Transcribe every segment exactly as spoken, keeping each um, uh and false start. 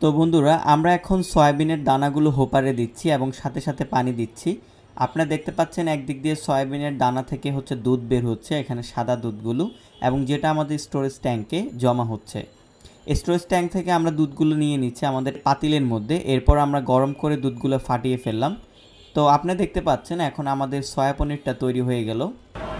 तो बंधुरा आमरा एखन सयाबिनेर दानागुलो होपारे दिच्छी एबं साथे साथे पानी दिच्छी। आपनारा देखते पाच्छेन एक दिक दिये सयाबिनेर दाना थेके होच्छे दूध बेर होच्छे, एखाने सादा दूधगुलो एबं जेटा आमादेर स्टोरेज टैंके जमा होच्छे। स्टोरेज टैंक थेके आमरा दूधगुलो निये निच्छे आमादेर पातिलेर मध्ये। एरपर आमरा गरम करे दूधगुलो फाटिये फेललाम। तो आपनारा देखते पाच्छेन एखन आमादेर सया पनिरटा तैरि हये गेलो।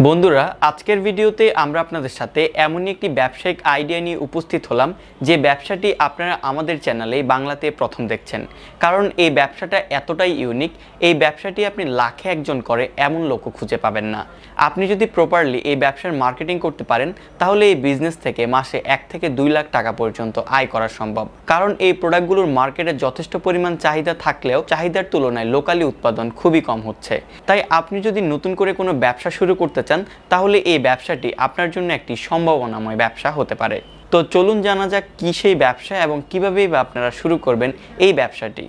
बंधुरा आजकेर भिडियोते आमरा आपनादेर साथे एमन एकटी व्यावसायिक आइडिया निये उपस्थित हलाम, जे व्यवसाटी आपनारा आमादेर चैनेले बांगलाते प्रथम देखछेन। कारण एई व्यवसाटा एतटाई इউনিক, एई व्यवसाटी आपनि लाखे एकजन करे एमन लोक खुंजे पाबेन ना। आपनि जोदि प्रपारलि एई व्यवसार मार्केटिंग करते पारेन, ताहले एई बिजनेस थेके मासे एक थेके दुई लाख टाका पर्यन्त आय करा सम्भब। कारण एई प्रोडक्टगुलोर मार्केटे यथेष्ट परिमाण चाहिदा थाकलेও चाहिदार तुलनाय लोकाली उत्पादन खुबই कम হচ্ছে। তাই আপনি যদি নতুন করে কোনো ব্যবসা শুরু করতে চান, তাহলে এই ব্যবসাটি আপনার জন্য একটি সম্ভাবনাময় ব্যবসা হতে পারে। তো চলুন জানা যাক কি সেই ব্যবসা এবং কিভাবেই বা আপনারা শুরু করবেন এই ব্যবসাটি।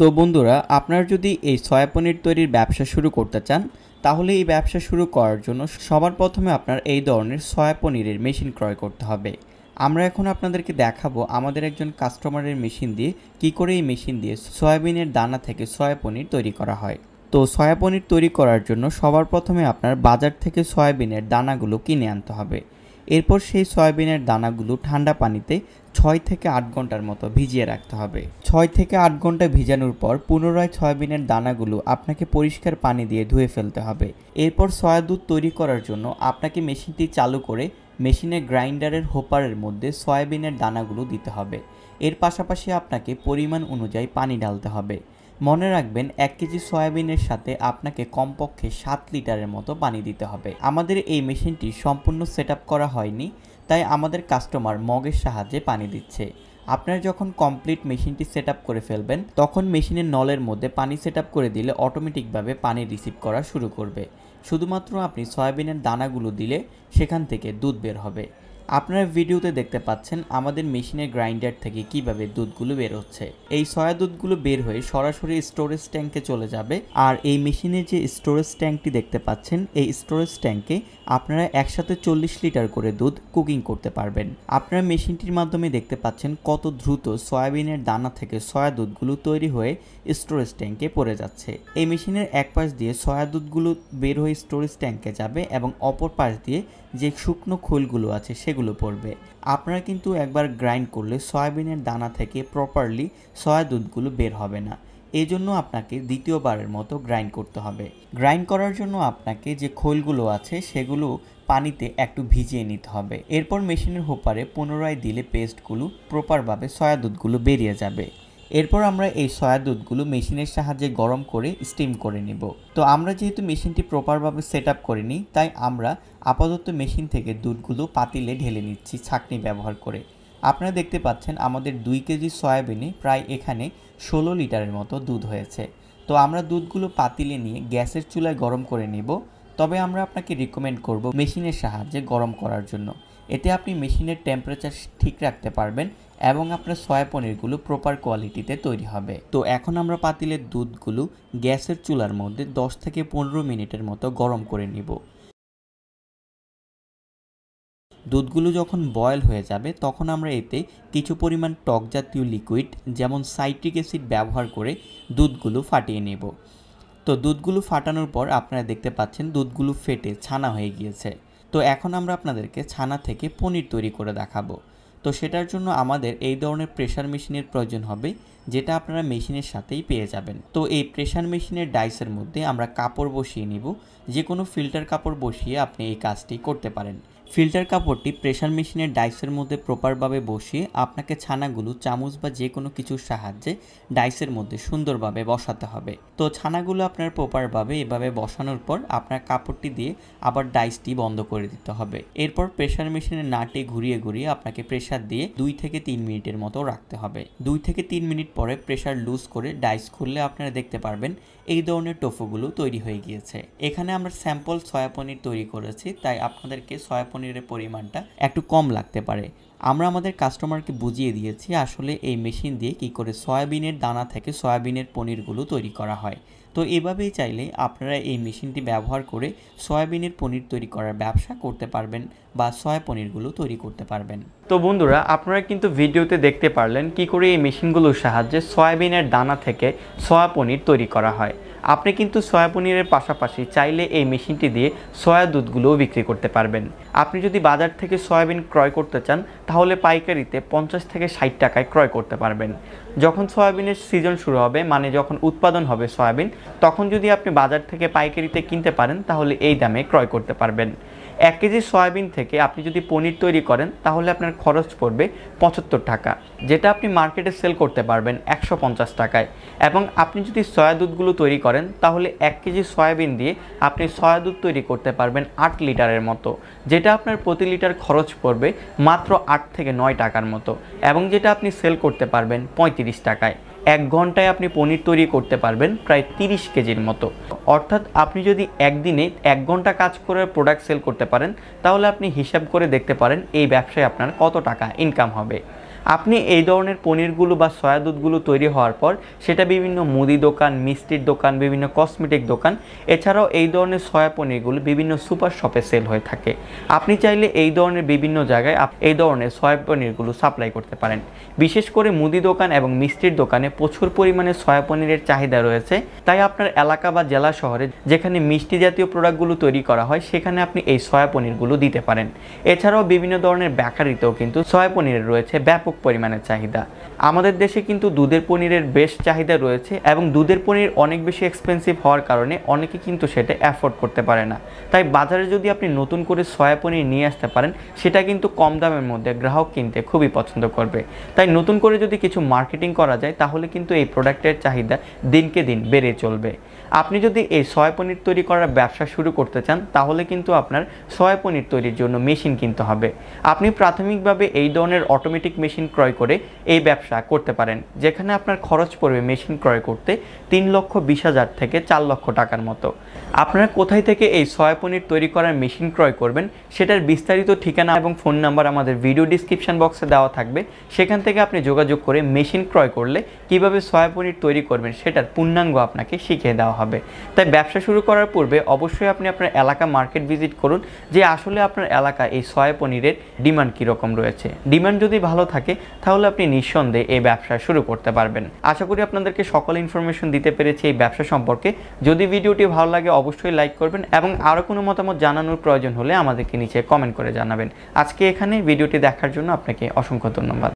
তো বন্ধুরা আপনারা যদি এই সয়া পনির তৈরির ব্যবসা শুরু করতে চান, তাহলে এই ব্যবসা শুরু করার জন্য সবার প্রথমে আপনার এই ধরনের সয়া পনিরের মেশিন ক্রয় করতে হবে। আমরা এখন আপনাদেরকে দেখাবো আমাদের একজন কাস্টমারের মেশিন দিয়ে কি করে এই মেশিন দিয়ে সয়াবিনের দানা থেকে সয়া পনির তৈরি করা হয়। তো সয়া পনির তৈরি করার জন্য সবার প্রথমে আপনার বাজার থেকে সয়াবিনের দানাগুলো কিনে আনতে হবে। এরপর সেই সয়াবিনের দানাগুলো ঠান্ডা পানিতে ছয় থেকে আট ঘন্টার মতো ভিজিয়ে রাখতে হবে। ছয় থেকে আট ঘন্টা ভিজানোর পর পুনরায় সয়াবিনের দানাগুলো আপনাকে পরিষ্কার পানি দিয়ে ধুয়ে ফেলতে হবে। এরপর সয়া দুধ তৈরি করার জন্য আপনাকে মেশিনটি চালু করে মেশিনে গ্রাইন্ডারের হোপারের মধ্যে সয়াবিনের দানাগুলো দিতে হবে। এর পাশাপাশি আপনাকে পরিমাণ অনুযায়ী পানি ঢালতে হবে। মনে রাখবেন এক কেজি সয়াবিনের সাথে আপনাকে কমপক্ষে সাত লিটারের মতো পানি দিতে হবে। আমাদের এই মেশিনটি সম্পূর্ণ সেটআপ করা হয়নি, তাই আমাদের কাস্টমার মগের সাহায্যে পানি দিচ্ছে। আপনারা যখন কমপ্লিট মেশিনটি সেটআপ করে ফেলবেন, তখন মেশিনের নলের মধ্যে পানি সেটআপ করে দিলে অটোমেটিকভাবে পানি রিসিভ করা শুরু করবে। শুধুমাত্র আপনি সয়াবিনের দানাগুলো দিলে সেখান থেকে দুধ বের হবে। আপনারা ভিডিওতে দেখতে পাচ্ছেন আমাদের মেশিনের গ্রাইন্ডার থেকে কিভাবে দুধগুলো বের হচ্ছে। এই সয়া দুধগুলো বের হয়ে সরাসরি স্টোরেজ ট্যাঙ্কে চলে যাবে। আর এই মেশিনের যে স্টোরেজ ট্যাঙ্কটি দেখতে পাচ্ছেন, এই স্টোরেজ ট্যাঙ্কে আপনারা একসাথে চল্লিশ লিটার করে দুধ কুকিং করতে পারবেন। আপনারা মেশিনটির মাধ্যমে দেখতে পাচ্ছেন কত দ্রুত সয়াবিনের দানা থেকে সয়া দুধগুলো তৈরি হয়ে স্টোরেজ ট্যাঙ্কে পড়ে যাচ্ছে। এই মেশিনের এক পাশ দিয়ে সয়া দুধগুলো বের হয়ে স্টোরেজ ট্যাঙ্কে যাবে এবং অপর পাশ দিয়ে যে শুকনো খোলগুলো আছে সেগুলো পড়বে। আপনারা কিন্তু একবার গ্রাইন্ড করলে সয়াবিনের দানা থেকে প্রপারলি সয়া দুধগুলো বের হবে না, এই জন্য আপনাকে দ্বিতীয়বারের মতো গ্রাইন্ড করতে হবে। গ্রাইন্ড করার জন্য আপনাকে যে খোলগুলো আছে সেগুলো পানিতে একটু ভিজিয়ে নিতে হবে। এরপর মেশিনের হোপারে পুনরায় দিলে পেস্টগুলো প্রপারভাবে সয়া দুধগুলো বেরিয়ে যাবে। এরপর আমরা এই সয়া দুধগুলো মেশিনের সাহায্যে গরম করে স্টিম করে নেব। তো আমরা যেহেতু মেশিনটি প্রপারভাবে সেট আপ করিনি, তাই আমরা আপাতত মেশিন থেকে দুধগুলো পাতিলে ঢেলে নিচ্ছি ছাঁকনি ব্যবহার করে। আপনারা দেখতে পাচ্ছেন আমাদের দুই কেজি সয়াবিনে প্রায় এখানে ষোলো লিটারের মতো দুধ হয়েছে। তো আমরা দুধগুলো পাতিলে নিয়ে গ্যাসের চুলায় গরম করে নেব। তবে আমরা আপনাকে রিকমেন্ড করব মেশিনের সাহায্যে গরম করার জন্য। এতে আপনি মেশিনের টেম্পারেচার ঠিক রাখতে পারবেন এবং আপনার সয়া পনিরগুলো প্রপার কোয়ালিটিতে তৈরি হবে। তো এখন আমরা পাতিলের দুধগুলো গ্যাসের চুলার মধ্যে দশ থেকে পনেরো মিনিটের মতো গরম করে নিব। দুধগুলো যখন বয়েল হয়ে যাবে, তখন আমরা এতে কিছু পরিমাণ টক জাতীয় লিকুইড যেমন সাইট্রিক অ্যাসিড ব্যবহার করে দুধগুলো ফাটিয়ে নেব। তো দুধগুলো ফাটানোর পর আপনারা দেখতে পাচ্ছেন দুধগুলো ফেটে ছানা হয়ে গিয়েছে। তো এখন আমরা আপনাদেরকে ছানা থেকে পনির তৈরি করে দেখাবো। তো সেটার জন্য আমাদের এই ধরনের প্রেসার মেশিনের প্রয়োজন হবে, যেটা আপনারা মেশিনের সাথেই পেয়ে যাবেন। তো এই প্রেসার মেশিনের ডাইসের মধ্যে আমরা কাপড় বসিয়ে নিব। যে কোনো ফিল্টার কাপড় বসিয়ে আপনি এই কাজটি করতে পারেন। ফিল্টার কাপড়টি প্রেসার মেশিনের ডাইসের মধ্যে প্রপারভাবে বসিয়ে আপনাকে ছানাগুলো চামচ বা যে কোনো কিছুর সাহায্যে ডাইসের মধ্যে সুন্দরভাবে বসাতে হবে। তো ছানাগুলো আপনার প্রপারভাবে এভাবে বসানোর পর আপনার কাপড়টি দিয়ে আবার ডাইসটি বন্ধ করে দিতে হবে। এরপর প্রেসার মেশিনের নাটে ঘুরিয়ে ঘুরিয়ে আপনাকে প্রেসার দিয়ে দুই থেকে তিন মিনিটের মতো রাখতে হবে। দুই থেকে তিন মিনিট পরে প্রেসার লুজ করে ডাইস খুললে আপনারা দেখতে পারবেন এই ধরনের টোফুগুলো তৈরি হয়ে গিয়েছে। এখানে আমরা স্যাম্পল সয়া পনির তৈরি করেছি, তাই আপনাদেরকে সয়া পনিরের পরিমাণটা একটু কম লাগতে পারে। আমরা আমাদের কাস্টমারকে বুঝিয়ে দিয়েছি আসলে এই মেশিন দিয়ে কি করে সয়াবিনের দানা থেকে সয়াবিনের পনিরগুলো তৈরি করা হয়। তো এভাবেই চাইলে আপনারা এই মেশিনটি ব্যবহার করে সয়াবিনের পনির তৈরি করার ব্যবসা করতে পারবেন বা সয়া পনিরগুলো তৈরি করতে পারবেন। তো বন্ধুরা আপনারা কিন্তু ভিডিওতে দেখতে পারলেন কি করে এই মেশিনগুলোর সাহায্যে সয়াবিনের দানা থেকে সয়া পনির তৈরি করা হয়। আপনি কিন্তু সয়া পনিরের পাশাপাশি চাইলে এই মেশিনটি দিয়ে সয়া দুধগুলোও বিক্রি করতে পারবেন। আপনি যদি বাজার থেকে সয়াবিন ক্রয় করতে চান তাহলে পাইকারিতে পঞ্চাশ থেকে ষাট টাকায় ক্রয় করতে পারবেন। যখন সয়াবিনের সিজন শুরু হবে মানে যখন উৎপাদন হবে সয়াবিন তখন যদি আপনি বাজার থেকে পাইকারিতে কিনতে পারেন তাহলে এই দামে ক্রয় করতে পারবেন। এক কেজি সয়াবিন থেকে আপনি যদি পনির তৈরি করেন তাহলে আপনার খরচ পড়বে পঁচাত্তর টাকা, যেটা আপনি মার্কেটে সেল করতে পারবেন একশো পঞ্চাশ টাকায়। এবং আপনি যদি সয়া দুধগুলো তৈরি করেন তাহলে এক কেজি সয়াবিন দিয়ে আপনি সয়া দুধ তৈরি করতে পারবেন আট লিটারের মতো, যেটা আপনার প্রতি লিটার খরচ পড়বে মাত্র আট থেকে নয় টাকার মতো এবং যেটা আপনি সেল করতে পারবেন পঁয়ত্রিশ টাকায়। এক ঘন্টায় আপনি পনির তৈরি করতে পারবেন প্রায় তিরিশ কেজির মতো। অর্থাৎ আপনি যদি একদিনে এক ঘন্টা কাজ করে প্রোডাক্ট সেল করতে পারেন তাহলে আপনি হিসাব করে দেখতে পারেন এই ব্যবসায় আপনার কত টাকা ইনকাম হবে। আপনি এই ধরনের পনিরগুলো বা সয়া দুধগুলো তৈরি হওয়ার পর সেটা বিভিন্ন মুদি দোকান, মিষ্টির দোকান, বিভিন্ন কসমেটিক দোকান, এছাড়াও এই ধরনের সয়া পনিরগুলো বিভিন্ন সুপার শপে সেল হয়ে থাকে। আপনি চাইলে এই ধরনের বিভিন্ন জায়গায় এই ধরনের সয়া পনিরগুলো সাপ্লাই করতে পারেন। বিশেষ করে মুদি দোকান এবং মিষ্টির দোকানে প্রচুর পরিমাণে সয়া পনিরের চাহিদা রয়েছে, তাই আপনার এলাকা বা জেলা শহরে যেখানে মিষ্টি জাতীয় প্রোডাক্টগুলো তৈরি করা হয় সেখানে আপনি এই সয়া পনিরগুলো দিতে পারেন। এছাড়াও বিভিন্ন ধরনের বেকারিতেও কিন্তু সয়া পনিরের রয়েছে ব্যাপক পরিমাণে চাহিদা। আমাদের দেশে কিন্তু দুধের পনিরের বেশ চাহিদা রয়েছে এবং দুধের পনির অনেক বেশি এক্সপেন্সিভ হওয়ার কারণে অনেকে কিন্তু সেটা অ্যাফোর্ড করতে পারে না। তাই বাজারে যদি আপনি নতুন করে সয়া পনির নিয়ে আসতে পারেন সেটা কিন্তু কম দামের মধ্যে গ্রাহক কিনতে খুবই পছন্দ করবে। তাই নতুন করে যদি কিছু মার্কেটিং করা যায় তাহলে কিন্তু এই প্রোডাক্টের চাহিদা দিনকে দিন বেড়ে চলবে। আপনি যদি এই সয়া পনির তৈরি করার ব্যবসা শুরু করতে চান তাহলে কিন্তু আপনার সয়া পনির তৈরির জন্য মেশিন কিনতে হবে। আপনি প্রাথমিকভাবে এই ধরনের অটোমেটিক মেশিন ক্রয় করে এই ব্যবসা করতে পারেন, যেখানে আপনার খরচ পড়বে মেশিন ক্রয় করতে তিন লক্ষ বিশ হাজার থেকে চার লক্ষ টাকার মতো। আপনারা কোথায় থেকে এই সয়া পনির তৈরি করার মেশিন ক্রয় করবেন সেটার বিস্তারিত ঠিকানা এবং ফোন নাম্বার আমাদের ভিডিও ডিসক্রিপশন বক্সে দেওয়া থাকবে। সেখান থেকে আপনি যোগাযোগ করে মেশিন ক্রয় করলে কিভাবে সয়া পনির তৈরি করবেন সেটার পূর্ণাঙ্গ আপনাকে শিখিয়ে দেওয়া হবে। তাই ব্যবসা শুরু করার পূর্বে অবশ্যই আপনি আপনার এলাকা মার্কেট ভিজিট করুন যে আসলে আপনার এলাকা এই সয়া পনিরের ডিমান্ড কীরকম রয়েছে। ডিমান্ড যদি ভালো থাকে তাহলে আপনি নিঃসন্দেহে এই ব্যবসা শুরু করতে পারবেন। আশা করি আপনাদেরকে সকল ইনফরমেশন দিতে পেরেছি এই ব্যবসা সম্পর্কে। যদি ভিডিওটি ভালো লাগে অবশ্যই লাইক করবেন এবং আরও কোনো মতামত জানানোর প্রয়োজন হলে আমাদেরকে নিচে কমেন্ট করে জানাবেন। আজকে এখানে ভিডিওটি দেখার জন্য আপনাকে অসংখ্য ধন্যবাদ।